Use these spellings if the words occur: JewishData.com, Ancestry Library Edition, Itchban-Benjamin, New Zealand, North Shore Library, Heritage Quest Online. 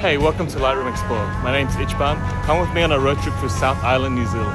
Hey, welcome to Lightroom Explore. My name's Itchban. Come with me on a road trip through South Island, New Zealand.